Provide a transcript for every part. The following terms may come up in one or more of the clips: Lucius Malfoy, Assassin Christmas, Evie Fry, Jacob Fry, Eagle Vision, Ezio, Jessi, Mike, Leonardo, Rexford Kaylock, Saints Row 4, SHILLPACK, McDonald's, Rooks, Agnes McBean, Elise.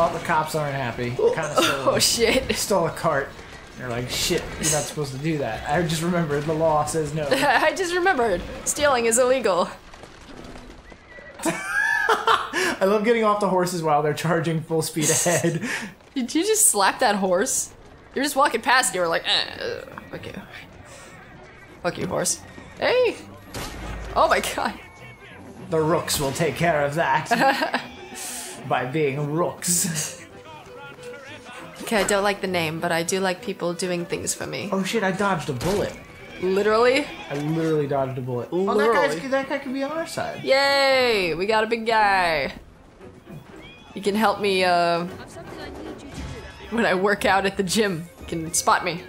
Oh, the cops aren't happy. Oh shit! They stole a cart. They're like, shit, you're not supposed to do that. I just remembered the law says no. I just remembered stealing is illegal. I love getting off the horses while they're charging full speed ahead. Did you just slap that horse? You're just walking past and you were like, fuck you. Fuck you, horse. Hey! Oh my god. The rooks will take care of that. By being rooks. Okay, I don't like the name, but I do like people doing things for me. Oh shit, I dodged a bullet. Literally? I literally dodged a bullet. Literally. Oh, that guy could be on our side. Yay! We got a big guy. You can help me, when I work out at the gym. You can spot me.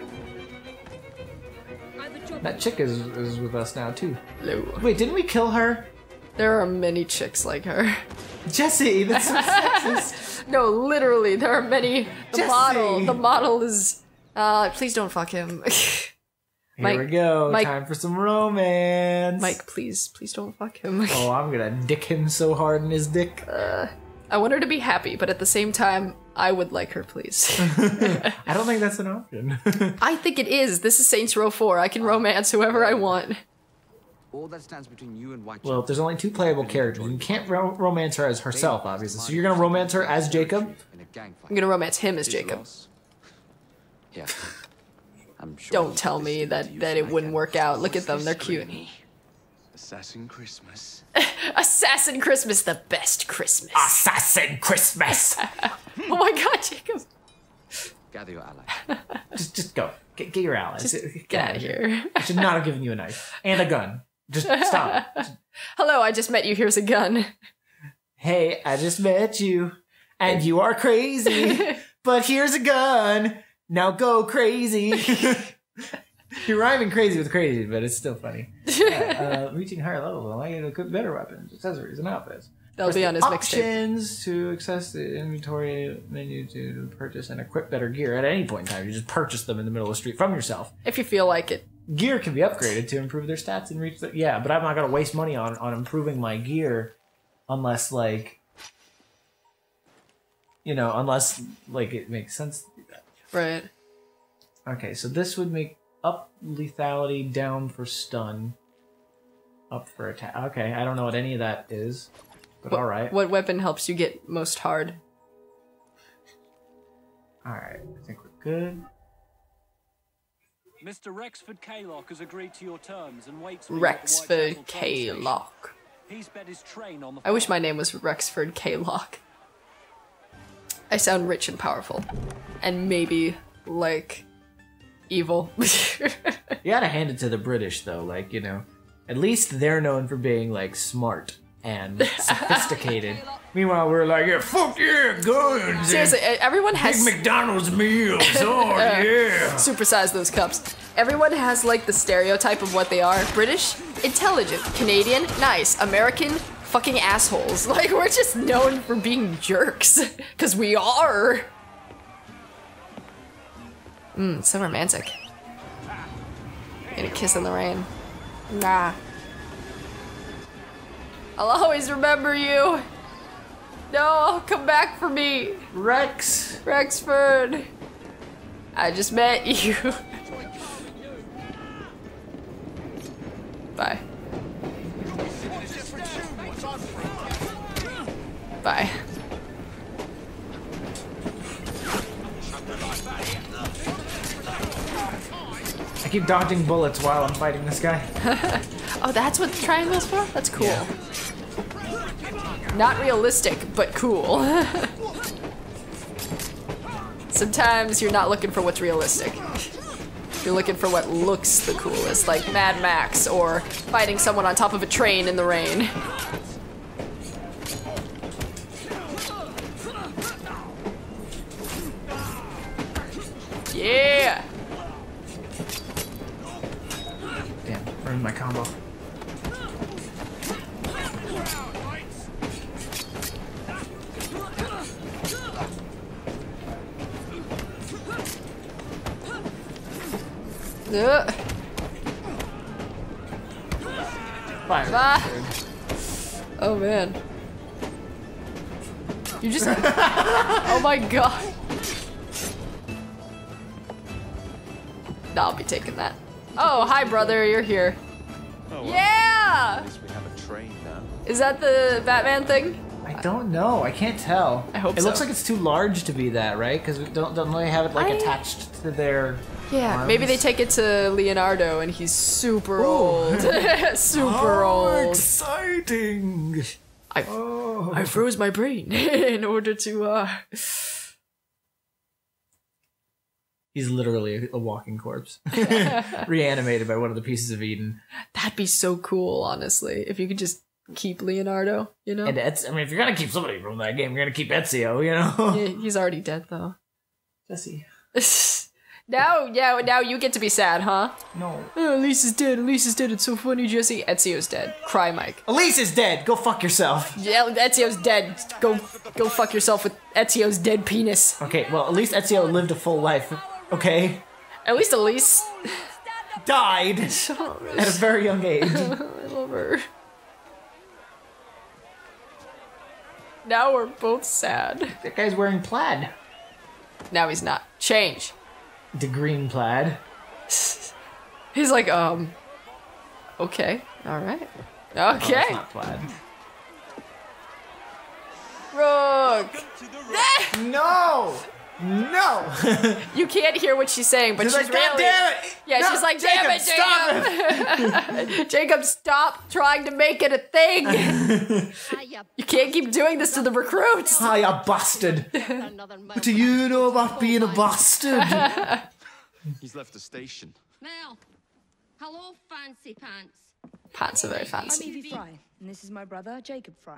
That chick is with us now, too. Hello. Wait, didn't we kill her? There are many chicks like her. Jesse, that's so sexist. No, literally, there are many. The model is... please don't fuck him. Here Mike, we go. Mike, time for some romance. Mike, please don't fuck him. Oh, I'm gonna dick him so hard in his dick. I want her to be happy, but at the same time, I would like her, please. I don't think that's an option. I think it is. This is Saints Row 4. I can romance whoever I want. All that stands between you and White. Well, if there's only two playable characters, you can't romance her as herself, obviously. So you're gonna romance her as Jacob? I'm gonna romance him as Jacob. Yeah. I'm sure don't tell me that it wouldn't work out. Look at them, they're cute. Assassin Christmas. Assassin Christmas, the best Christmas. Assassin Christmas. Oh my god, Jacob. Gather your allies. Just go. Get your allies. Get out of here. I should not have given you a knife. And a gun. Just stop. Hello, I just met you. Here's a gun. Hey, I just met you. And you are crazy. But here's a gun. Now go crazy. You're rhyming crazy with crazy, but it's still funny. Yeah, reaching higher levels, I get to equip better weapons, accessories, and outfits. They'll be on his mixtape. Options to access the inventory menu to purchase and equip better gear at any point in time. You just purchase them in the middle of the street from yourself. If you feel like it. Gear can be upgraded to improve their stats and reach the... Yeah, but I'm not going to waste money on improving my gear unless, like... You know, unless, like, it makes sense. Right. Okay, so this would make up lethality, down for stun, up for attack. Okay, I don't know what any of that is, but alright. What weapon helps you get most hard? Alright, I think we're good. Mr. Rexford Kaylock has agreed to your terms and waits for Rexford Kaylock. He's bet his train on the I wish my name was Rexford Kaylock. I sound rich and powerful. And maybe, like, evil. You gotta hand it to the British, though. Like, you know, at least they're known for being, like, smart and sophisticated. Meanwhile, we're like, yeah, fuck yeah, guns! Seriously, everyone has... Big McDonald's meals, oh, yeah! Supersize those cups. Everyone has, like, the stereotype of what they are. British, intelligent. Canadian, nice. American, fucking assholes. Like, we're just known for being jerks. Because we are! Mmm, so romantic. And a kiss in the rain. Nah. I'll always remember you! No, come back for me! Rex! Rexford! I just met you. Bye. Bye. I keep dodging bullets while I'm fighting this guy. Oh, that's what the triangle's for? That's cool. Yeah. Not realistic, but cool. Sometimes you're not looking for what's realistic. You're looking for what looks the coolest, like Mad Max or fighting someone on top of a train in the rain. Yeah! Damn, ruined my combo. Fire. Ah. Oh man. You just. Oh my god. Nah, I'll be taking that. Oh, hi, brother. You're here. Oh, well. Yeah. At least we have a train now. Is that the Batman thing? I don't know. I can't tell. I hope so. It looks like it's too large to be that, right? Because we don't really have it like attached to their. Yeah, arms. Maybe they take it to Leonardo and he's super old. Super old. Exciting! I froze my brain in order to. He's literally a walking corpse, reanimated by one of the pieces of Eden. That'd be so cool, honestly, if you could just keep Leonardo, you know. And I mean, if you're gonna keep somebody from that game, you're gonna keep Ezio, you know. Yeah, he's already dead, though. Jesse. Now you get to be sad, huh? No. Oh, Elise is dead. Elise is dead. It's so funny, Jesse. Ezio's dead. Cry, Mike. Elise is dead. Go fuck yourself. Yeah, Ezio's dead. Go fuck yourself with Ezio's dead penis. Okay, well, at least Ezio lived a full life. Okay. At least Elise died at a very young age. I love her. Now we're both sad. That guy's wearing plaid. Now he's not. Change. The green plaid. He's like, okay, all right, okay. Oh, not plaid. Rook. No, no. You can't hear what she's saying, but she's like, really. God damn it. Yeah, no, she's like, Jacob, damn it, Jacob. Stop it. Jacob, stop trying to make it a thing. You can't keep doing this to the recruits. Ah, you bastard. What do you know about being a bastard? He's left the station. Now, hello, fancy pants. Pants are very fancy. I'm Evie Fry, and this is my brother, Jacob Fry.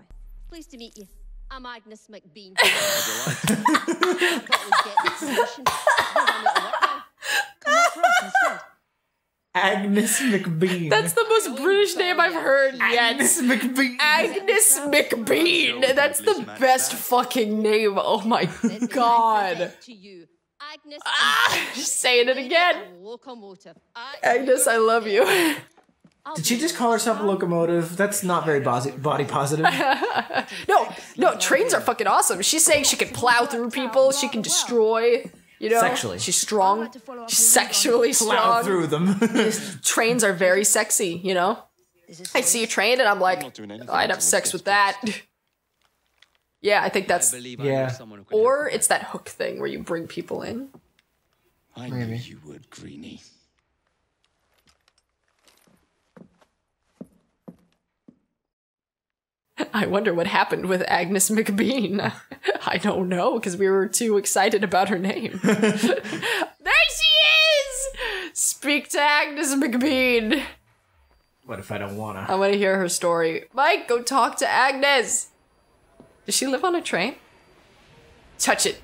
Pleased to meet you. I'm Agnes McBean. Agnes McBean. That's the most British name I've heard yet. Agnes McBean. Agnes McBean. That's the best fucking name. Oh my god. Ah, just saying it again. Agnes, I love you. Did she just call herself a locomotive? That's not very body positive. No, trains are fucking awesome. She's saying she can plow through people. She can destroy. You know, sexually. She's strong. She's sexually strong. Plow through them. Trains are very sexy, you know? I see a train and I'm like, I'd have sex with that. Yeah, I think that's... Yeah. Or it's that hook thing where you bring people in. I knew you would, Greenie. I wonder what happened with Agnes McBean. I don't know, because we were too excited about her name. There she is! Speak to Agnes McBean. What if I don't wanna? I wanna hear her story. Mike, go talk to Agnes! Does she live on a train? Touch it.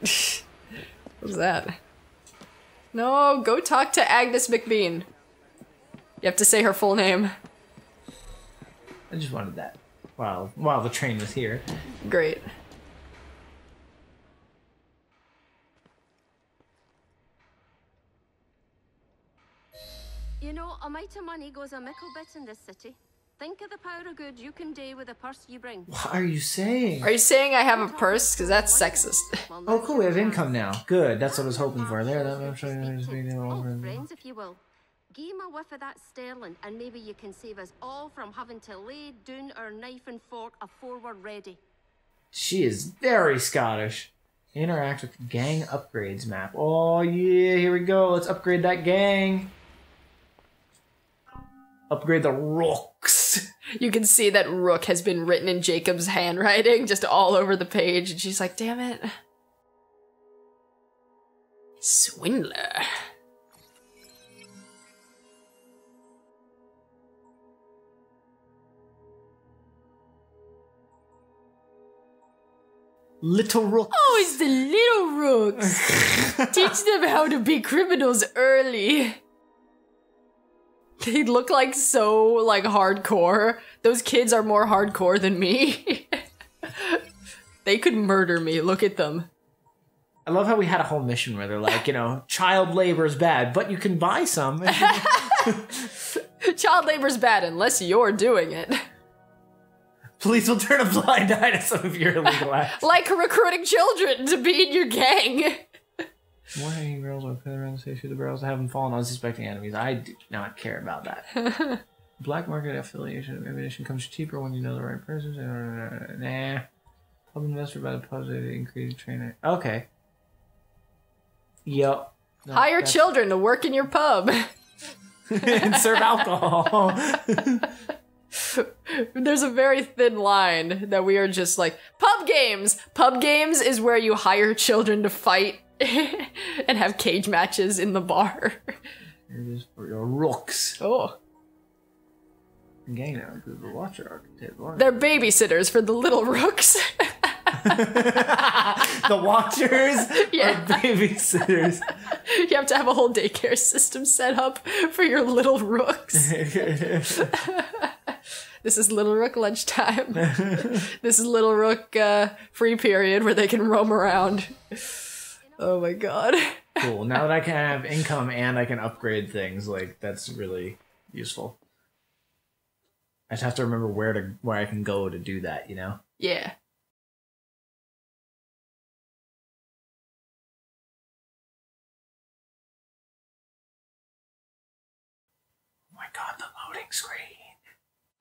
What was that? No, go talk to Agnes McBean. You have to say her full name. I just wanted that. Wow, while the train was here. Great. You know, a mite of money goes a mickle bit in this city. Think of the power of good you can do with the purse you bring. What are you saying? Are you saying I have a purse? Because that's sexist. Oh, cool, we have income now. Good, that's what I was hoping for. There, I'm trying to be all friends, if you will. Give him a whiff of that sterling, and maybe you can save us all from having to lay down our knife and fork afore we're ready. She is very Scottish. Interact with the gang upgrades map. Oh yeah, here we go. Let's upgrade that gang. Upgrade the Rooks. You can see that Rook has been written in Jacob's handwriting just all over the page, and she's like, damn it. Swindler. Little Rooks. Oh, it's the little Rooks. Teach them how to be criminals early. They look like so, like, hardcore. Those kids are more hardcore than me. They could murder me. Look at them. I love how we had a whole mission where they're like, you know, child labor is bad, but you can buy some. Child labor is bad unless you're doing it. Police will turn a blind eye to some of your illegal acts. Like recruiting children to be in your gang. More hanging girls or pin around the stage through the barrels and have them fall on unsuspecting enemies. I do not care about that. Black market affiliation of ammunition comes cheaper when you know the right person. Nah. Pub investor by the pubs they increase training. Okay. Yep. No, hire children to work in your pub. And serve alcohol. There's a very thin line that we are just like, pub games! Pub games is where you hire children to fight and have cage matches in the bar. It is for your rooks. Oh. Gang now includes the watcher archetype. They're babysitters for the little rooks. The watchers are babysitters. You have to have a whole daycare system set up for your little rooks. This is Little Rook lunchtime. This is Little Rook free period where they can roam around. Oh my god. Cool. Now that I can have income and I can upgrade things, like that's really useful. I just have to remember where I can go to do that, you know? Yeah. Oh my god, the loading screen.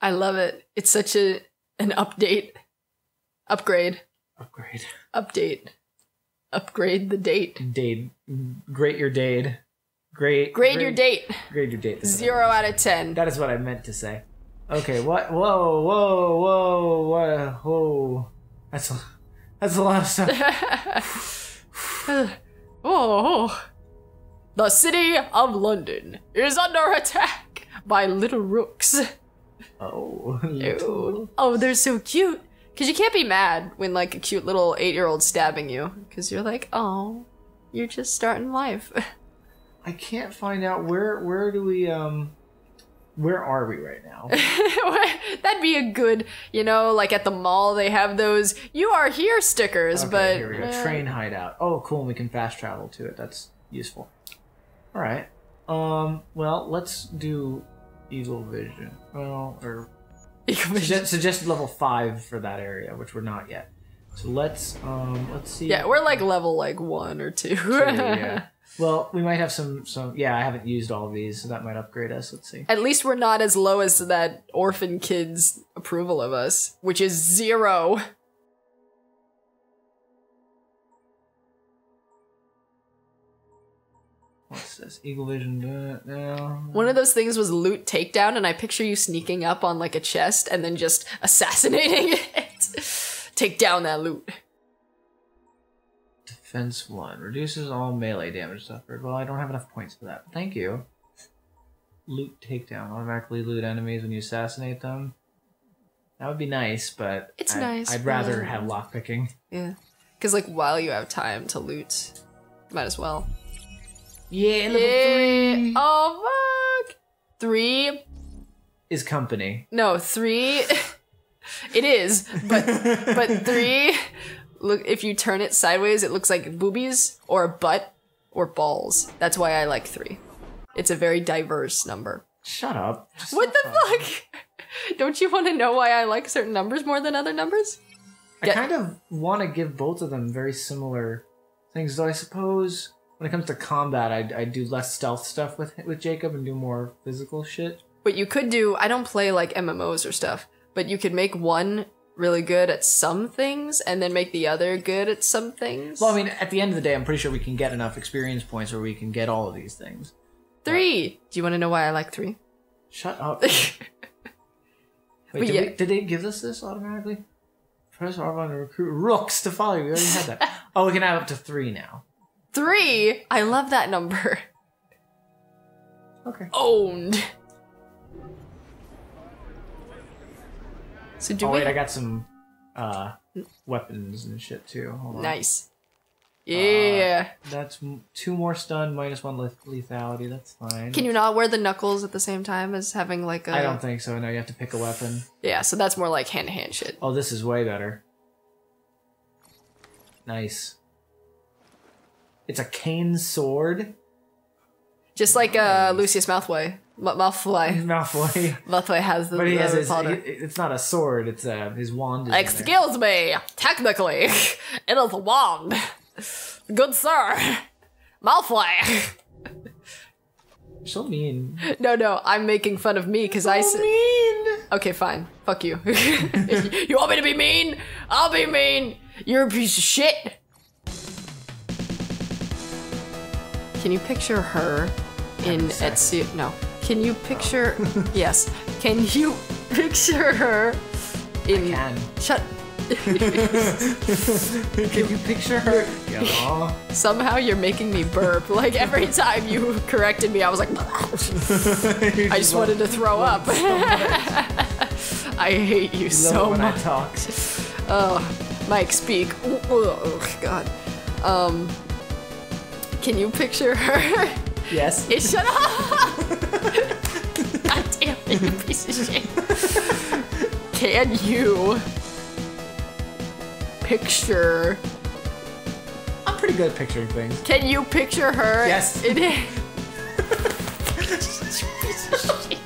I love it. It's such an update. Upgrade. Upgrade. Update. Upgrade the date. Date. Grade your date. Grade your date. Grade your date. 0 out of 10. That is what I meant to say. Okay, what? Whoa, whoa, whoa, whoa, whoa. That's a lot of stuff. Oh. The city of London is under attack by little rooks. Oh, little. Oh, they're so cute. Because you can't be mad when, like, a cute little 8-year-old stabbing you. Because you're like, oh, you're just starting life. I can't find out where do we, where are we right now? That'd be a good, you know, like at the mall they have those "You are here" stickers, okay, but here we go. Train hideout. Oh, cool, and we can fast travel to it. That's useful. All right. Well, let's do Eagle Vision. Well, or Eagle Vision. Suggested level 5 for that area, which we're not yet. So let's see. Yeah, we're like level like 1 or 2. Yeah. Well, we might have some, yeah, I haven't used all of these, so that might upgrade us, let's see. At least we're not as low as that orphan kid's approval of us, which is 0. What's this? Eagle Vision, One of those things was loot takedown, and I picture you sneaking up on like a chest and then just assassinating it. Take down that loot. Defense 1. Reduces all melee damage suffered. Well, I don't have enough points for that. Thank you. Loot takedown. Automatically loot enemies when you assassinate them. That would be nice, but... It's nice. I'd rather have lockpicking. Yeah. Because, like, while you have time to loot, might as well. Yeah, level 3! Oh, fuck! 3... is company. No, 3... it is, but 3... Look, if you turn it sideways, it looks like boobies or a butt or balls. That's why I like 3. It's a very diverse number. Shut up. What the fuck? Don't you want to know why I like certain numbers more than other numbers? I kind of want to give both of them very similar things, though I suppose when it comes to combat, I do less stealth stuff with Jacob and do more physical shit. But you could do, I don't play like MMOs or stuff, but you could make one really good at some things and then make the other good at some things. Well, I mean, at the end of the day, I'm pretty sure we can get enough experience points where we can get all of these things. 3! Do you want to know why I like 3? Shut up. Wait, did they give us this automatically? Press R button to recruit rooks to follow you. We already had that. Oh, we can add up to 3 now. 3? I love that number. Okay. Owned. So do wait, I got some weapons and shit too. Hold on. Nice. Yeah. That's 2 more stun, -1 lethality. That's fine. Can you not wear the knuckles at the same time as having like a... I don't think so. No, you have to pick a weapon. Yeah, so that's more like hand-to-hand shit. Oh, this is way better. Nice. It's a cane sword. Just like Lucius Malfoy. Malfoy. Malfoy has the. But he has his, it's not a sword. It's his wand. Excuse me. Technically, it is a wand. Good sir, Malfoy. So mean. No, I'm making fun of me because I said. Mean. Okay, fine. Fuck you. You want me to be mean? I'll be mean. You're a piece of shit. Can you picture her in Ezio? No. Can you picture? Yes. Can you picture her in? I can. Shut. Can you picture her? Yeah. Somehow you're making me burp. Like every time you corrected me, I was like, I just wanted to throw up. So I hate you so much. I talk. Oh, Mike, speak. Oh God. Can you picture her? Yes. Hey, shut up! God damn it, you piece of shit. Can you picture? I'm pretty good at picturing things. Can you picture her? Yes. It is. You piece of shit.